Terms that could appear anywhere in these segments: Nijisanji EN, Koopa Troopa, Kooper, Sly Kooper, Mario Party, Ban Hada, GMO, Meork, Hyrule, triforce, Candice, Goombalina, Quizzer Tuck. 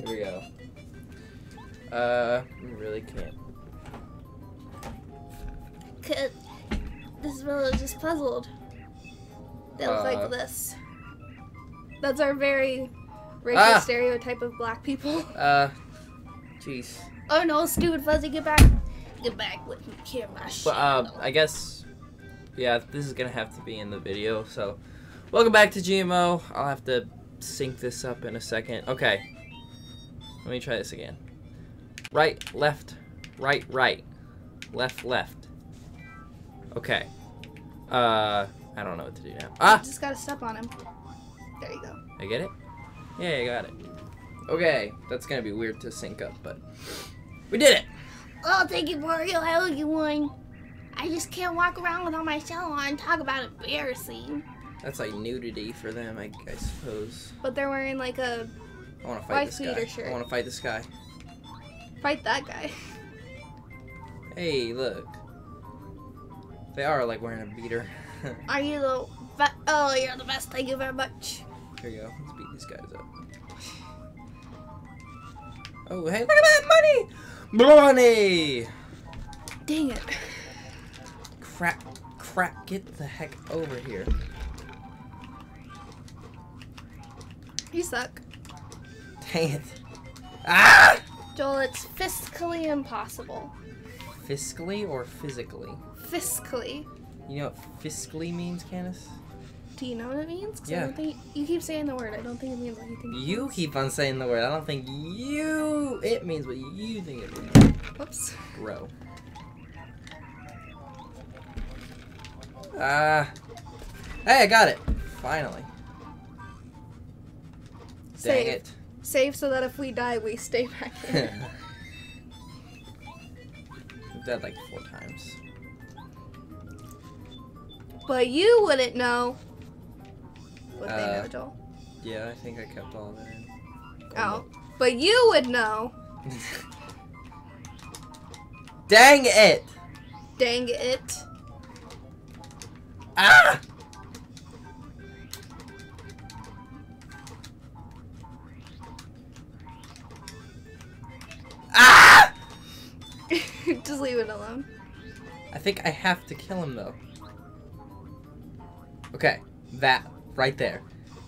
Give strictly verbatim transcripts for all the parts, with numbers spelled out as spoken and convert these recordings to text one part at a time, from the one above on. Here we go. Uh, I really can't. Could this village is puzzled. They look uh, like this. That's our very racial ah, stereotype of black people. Uh, jeez. Oh no, stupid Fuzzy, get back, get back with me, here, my shit. But uh, I guess, yeah, this is gonna have to be in the video. So, welcome back to G M O. I'll have to sync this up in a second. Okay, let me try this again. Right, left, right, right, left, left. Okay. Uh, I don't know what to do now. Ah! You just gotta step on him. There you go. I get it? Yeah, I got it. Okay, that's gonna be weird to sync up, but we did it! Oh, thank you, Mario. I owe you one. I just can't walk around with all my shell on. Talk about embarrassing. That's like nudity for them, I, I suppose. But they're wearing like a I wanna fight this guy. Shirt. I wanna fight this guy. Fight that guy. Hey, look. They are like wearing a beater. Are you the best? Oh, you're the best. Thank you very much. Here you go. Let's beat these guys up. Oh, hey, look at that money! Money! Dang it. Crap, crap, get the heck over here. You suck. Dang it. Ah! Joel, it's fiscally impossible. Fiscally or physically? Fiscally. You know what fiscally means, Candice? Do you know what it means? Yeah. I don't think, you keep saying the word. I don't think it means what you think it means. You keep on saying the word. I don't think you... It means what you think it means. Whoops. Bro. Ah. Uh, hey, I got it. Finally. Save. Dang it. Save so that if we die, we stay back here. We've died like four times. But you wouldn't know what uh, they know, Joel. Yeah, I think I kept all that in. Cool. Oh, but you would know. Dang it! Dang it. Ah! Ah! Just leave it alone. I think I have to kill him, though. Okay, that right there.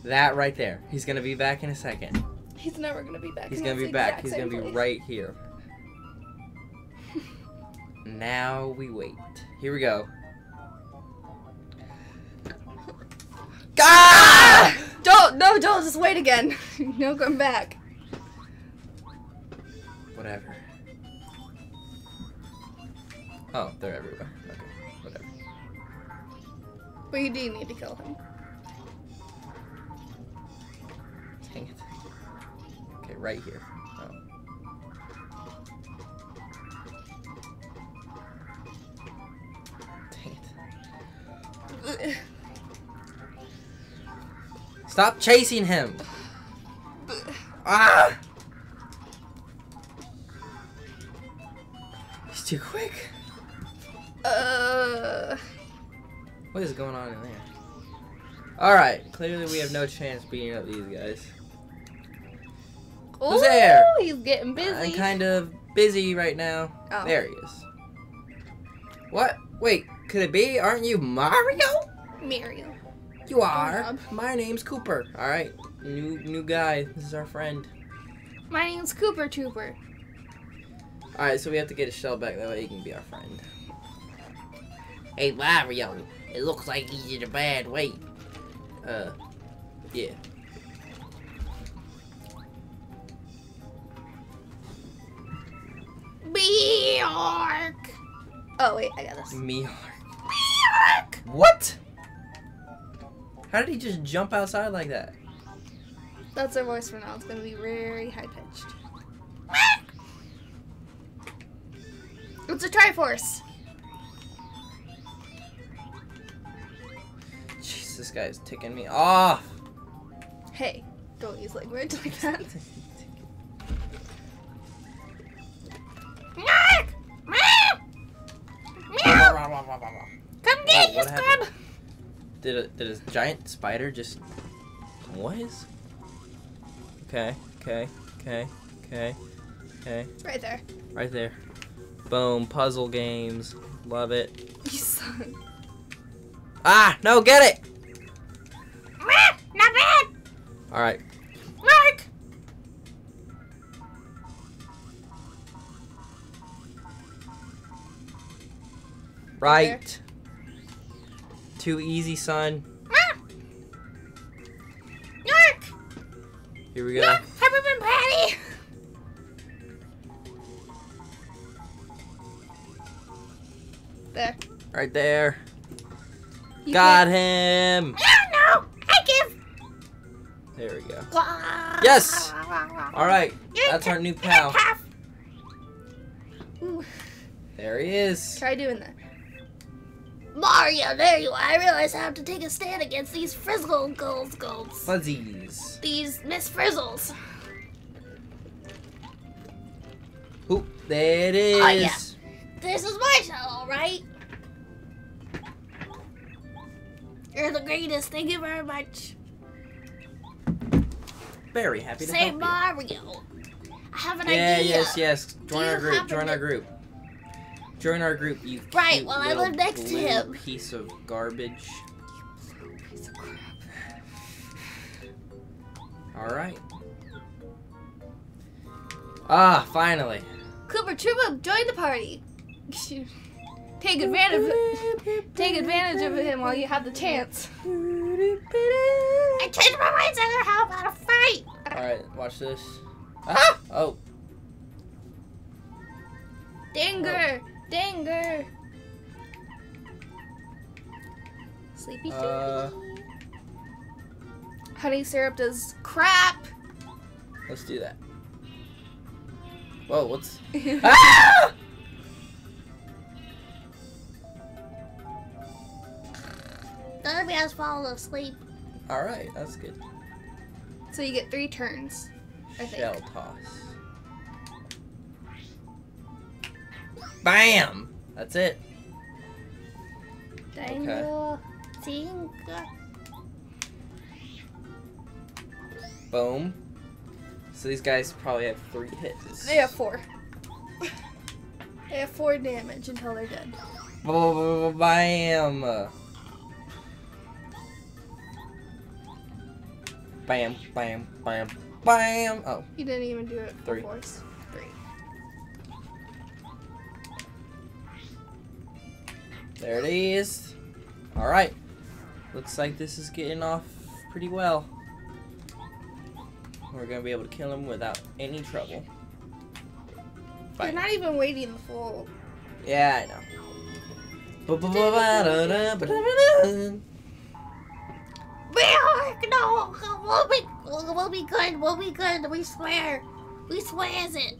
That right there. He's gonna be back in a second. He's never gonna be back. He's gonna be back. He's gonna be right here. Now we wait. Here we go. Ah! Don't, no, don't, just wait again. No, come back. Whatever. Oh, they're everywhere. Okay, whatever. But you do need to kill him. Dang it. Okay, right here. Oh. Dang it. Stop chasing him! Ah! He's too quick. Uh... What is going on in there? Alright, clearly we have no chance beating up these guys. Ooh, who's there? He's getting busy. I'm kind of busy right now. Oh. There he is. What? Wait, could it be? Aren't you Mario? Mario. You are. My name's Kooper. Alright, new new guy. This is our friend. My name's Koopa Troopa. Alright, so we have to get his shell back. That way he can be our friend. Hey, Mario. It looks like he's in a bad way. Uh, yeah. Meork! Oh, wait, I got this. Meork. Meork! What? How did he just jump outside like that? That's our voice for now. It's gonna be very high-pitched. It's a triforce! This guy is ticking me off. Hey, don't use language like that. Meork! Meow! Come get you, scrub! Did a, did a giant spider just... What is... Okay, okay, okay. Okay. Okay. Right there. Right there. Boom. Puzzle games. Love it. You suck. Ah! No, get it! Ah, not bad! Alright. Mark! Right. There. Too easy, son. Ah. Mark! Here we go. Mark, have we been patty? There. Right there. You Got can't. him! No, no! I give! There we go. Yes! Alright, that's our new pal. There he is. Try doing that. Mario, there you are. I realize I have to take a stand against these frizzle goals, golds. Fuzzies. These Miss Frizzles. Oop, there it is. Oh, yeah. This is my show, alright? You're the greatest. Thank you very much. Very happy to Say help Mario. You. I have an yeah, idea. Yes, yes. Join Do our group. Join our group. Join our group. You right. Cute well, I live next to him. Piece of garbage. You piece of crap. All right. Ah, finally. Koopa Troopa, join the party. Take advantage of, take advantage of him while you have the chance. I changed my mind, so how about a fight? Alright, watch this. Ah! Oh. Dinger! Oh. Dinger! Sleepy Dinger. Uh, Honey syrup does crap! Let's do that. Whoa, what's... Ah! Everybody has fallen asleep. Alright, that's good. So you get three turns, I Shell think. toss. Bam! That's it. Dangle, okay. Tinker. Boom. So these guys probably have three hits. They have four. They have four damage until they're dead. Bam! Bam, bam, bam, bam. Oh. You didn't even do it. Three. Force. Three. There it is. Alright. Looks like this is getting off pretty well. We're going to be able to kill him without any trouble. Bye. You're not even waiting the full. Yeah, I know. Meork, no, we'll be, we'll be good, we'll be good, we swear. We swears it.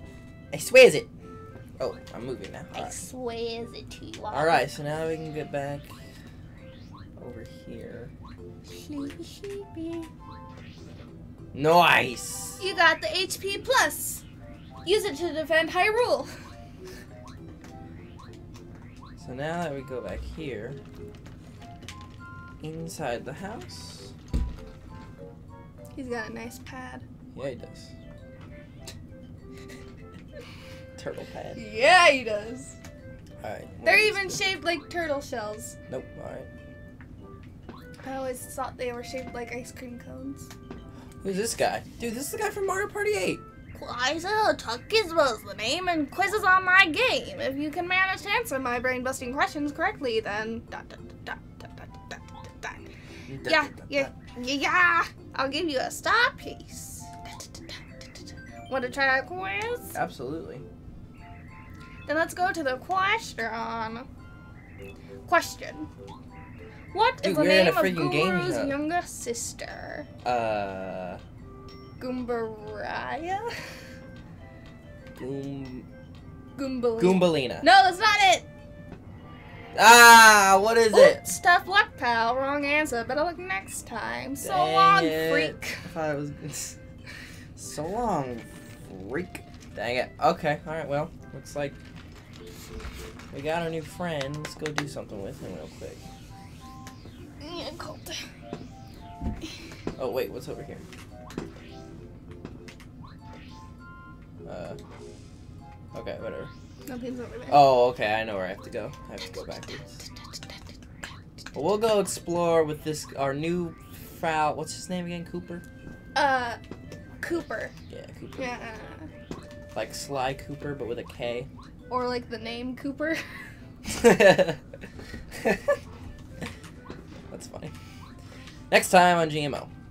I swears it. Oh, I'm moving now. All I right. swears it to you all. Alright, so now we can get back over here. Sleepy, sleepy. Nice! You got the H P plus. Use it to defend Hyrule. So now that we go back here, inside the house. He's got a nice pad. Yeah, he does. Turtle pad. Yeah, he does. Alright. They're even shaped like turtle shells. Nope, alright. I always thought they were shaped like ice cream cones. Who's this guy? Dude, this is the guy from Mario Party eight. Quizzer Tuck Gizmo's the name, and quizzes on my game. If you can manage to answer my brain-busting questions correctly, then... Dot, dot, dot, dot, dot, dot, dot, dot. Yeah, yeah, yeah. I'll give you a star piece. Want to try a quiz? Absolutely. Then let's go to the question. Question. What Dude, is the name of Guru's game, younger sister? Uh. Goombaraya? Goom. Goombalina. Goombalina. No, that's not it. Ah, what is Ooh, it? Tough luck, pal. Wrong answer. Better luck next time. So Dang long, it. freak. I thought it was... So long, freak. Dang it. Okay. All right. Well, looks like we got our new friend. Let's go do something with him real quick. Yeah, cold. Oh wait, what's over here? Uh, okay, whatever. Nothing's over there. Oh, okay, I know where I have to go. I have to go backwards. Well, we'll go explore with this, our new Frau, what's his name again, Kooper? Uh, Kooper. Yeah, Kooper. Yeah. Like Sly Kooper, but with a K. Or like the name Kooper. That's funny. Next time on G M O.